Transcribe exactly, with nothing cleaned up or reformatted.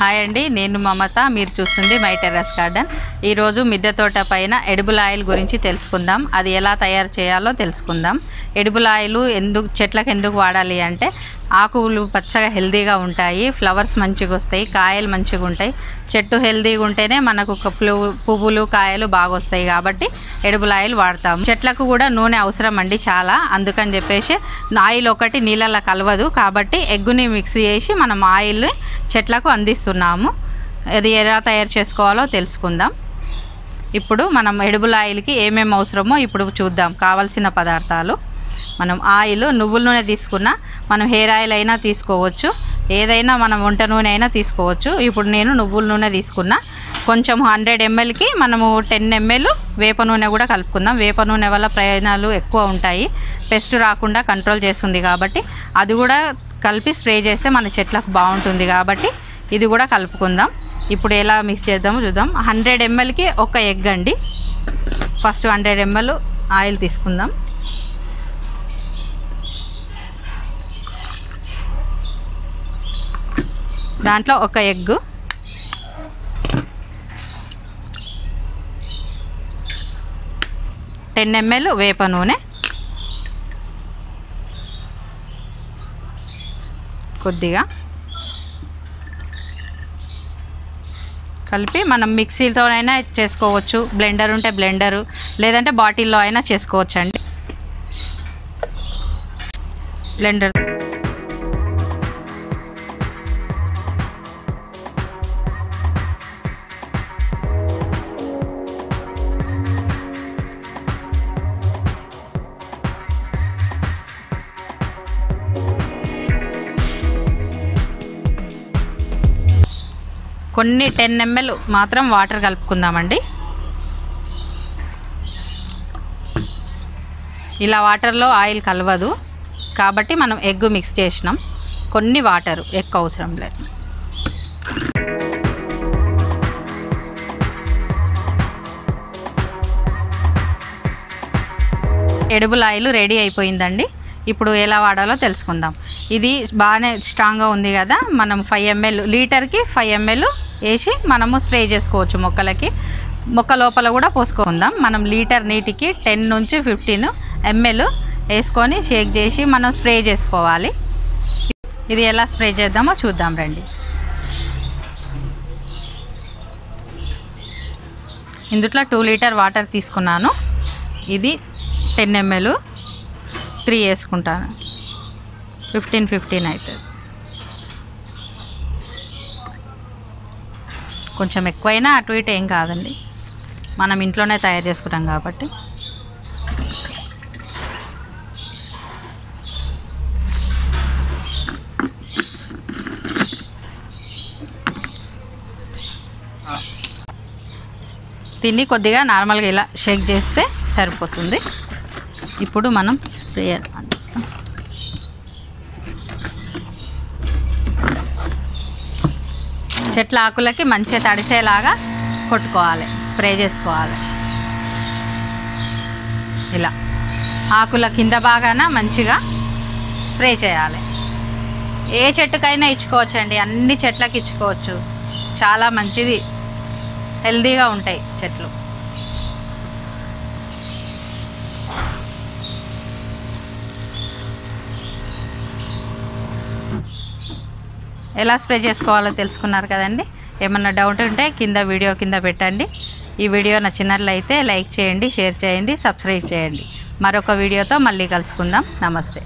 Hi అండి, నేను మమత, మీరు చూస్తుంది మై టెర్రస్ గార్డెన్. ఈరోజు మిద్దె తోట పైన ఎడిబుల్ ఆయిల్ గురించి తెలుసుకుందాం. అది ఎలా తయారు చేయాలో తెలుసుకుందాం. ఎడిబుల్ ఆయిల్ ఎందుకు చెట్లకు ఎందుకు వాడాలి అంటే, ఆకులు పచ్చగా హెల్దీగా ఉంటాయి, ఫ్లవర్స్ మంచిగా వస్తాయి, కాయలు మంచిగా ఉంటాయి. చెట్టు హెల్దీగా ఉంటేనే మనకు పువ్వులు కాయలు బాగా వస్తాయి. కాబట్టి ఎడిబుల్ ఆయిల్ వాడతాము. చెట్లకు కూడా నూనె అవసరం అండి చాలా. అందుకని చెప్పేసి ఆయిల్ ఒకటి నీళ్ళల్లో కలవదు. కాబట్టి ఎగ్గుని మిక్స్ చేసి మనం ఆయిల్ని చెట్లకు అందిస్తున్నాము. అది ఎలా తయారు చేసుకోవాలో తెలుసుకుందాం. ఇప్పుడు మనం ఎడిబుల్ ఆయిల్కి ఏమేమి అవసరమో ఇప్పుడు చూద్దాం. కావాల్సిన పదార్థాలు, మనం ఆయిల్ నువ్వుల నూనె తీసుకున్నా, మనం హెయిర్ ఆయిల్ అయినా తీసుకోవచ్చు, ఏదైనా మనం వంట నూనె అయినా తీసుకోవచ్చు. ఇప్పుడు నేను నువ్వుల నూనె తీసుకున్నా. కొంచెం హండ్రెడ్ ఎంఎల్కి మనము టెన్ ఎంఎల్ వేప నూనె కూడా కలుపుకుందాం. వేప నూనె వల్ల ప్రయోజనాలు ఎక్కువ ఉంటాయి, పెస్ట్ రాకుండా కంట్రోల్ చేస్తుంది. కాబట్టి అది కూడా కలిపి స్ప్రే చేస్తే మన చెట్లకు బాగుంటుంది. కాబట్టి ఇది కూడా కలుపుకుందాం. ఇప్పుడు ఎలా మిక్స్ చేద్దామో చూద్దాం. హండ్రెడ్ ఎంఎల్కి ఒక ఎగ్ అండి. ఫస్ట్ హండ్రెడ్ ఎంఎల్ ఆయిల్ తీసుకుందాం. దాంట్లో ఒక ఎగ్, టెన్ ఎంఎల్ వేప నూనె, కొద్దిగా కలిపి మనం మిక్సీతోనైనా చేసుకోవచ్చు, బ్లెండర్ ఉంటే బ్లెండరు, లేదంటే బాటిల్లో అయినా చేసుకోవచ్చు అండి. బ్లెండర్ కొన్ని టెన్ ఎంఎల్ మాత్రం వాటర్ కలుపుకుందామండి. ఇలా వాటర్లో ఆయిల్ కలవదు. కాబట్టి మనం ఎగ్ మిక్స్ చేసినాం. కొన్ని వాటర్ ఎక్కువ అవసరం లేదు. ఎడిబుల్ ఆయిల్ రెడీ అయిపోయిందండి. ఇప్పుడు ఎలా వాడాలో తెలుసుకుందాం. ఇది బాగానే స్ట్రాంగ్గా ఉంది కదా. మనం ఫైవ్ ఎంఎల్ లీటర్కి ఫైవ్ ఎంఎల్ వేసి మనము స్ప్రే చేసుకోవచ్చు మొక్కలకి. మొక్క లోపల కూడా పోసుకుందాం. మనం లీటర్ నీటికి టెన్ నుంచి ఫిఫ్టీన్ ఎంఎల్ వేసుకొని షేక్ చేసి మనం స్ప్రే చేసుకోవాలి. ఇది ఎలా స్ప్రే చేద్దామో చూద్దాం రండి. ఇందుట్లో టూ లీటర్ వాటర్ తీసుకున్నాను. ఇది టెన్ ఎంఎల్, త్రీ వేసుకుంటాను, ఫిఫ్టీన్ ఫిఫ్టీన్ అవుతుంది. కొంచెం ఎక్కువైనా అటు ఇటు ఏం కాదండి, మనం ఇంట్లోనే తయారు చేసుకుంటాం కాబట్టి. తిని కొద్దిగా నార్మల్గా ఇలా షేక్ చేస్తే సరిపోతుంది. ఇప్పుడు మనం స్ప్రేయర్ అందిస్తాం. చెట్ల ఆకులకి మంచిగా తడిసేలాగా కొట్టుకోవాలి, స్ప్రే చేసుకోవాలి. ఇలా ఆకుల కింద బాగాన మంచిగా స్ప్రే చేయాలి. ఏ చెట్టుకైనా ఇచ్చుకోవచ్చు అండి, అన్ని చెట్లకి ఇచ్చుకోవచ్చు. చాలా మంచిది, హెల్దీగా ఉంటాయి చెట్లు. ఎలా స్ప్రే చేసుకోవాలో తెలుసుకున్నారు కదండి. ఏమన్నా డౌట్ ఉంటే కింద వీడియో కింద పెట్టండి. ఈ వీడియో నచ్చినట్లయితే లైక్ చేయండి, షేర్ చేయండి, సబ్స్క్రైబ్ చేయండి. మరొక వీడియోతో మళ్ళీ కలుసుకుందాం. నమస్తే.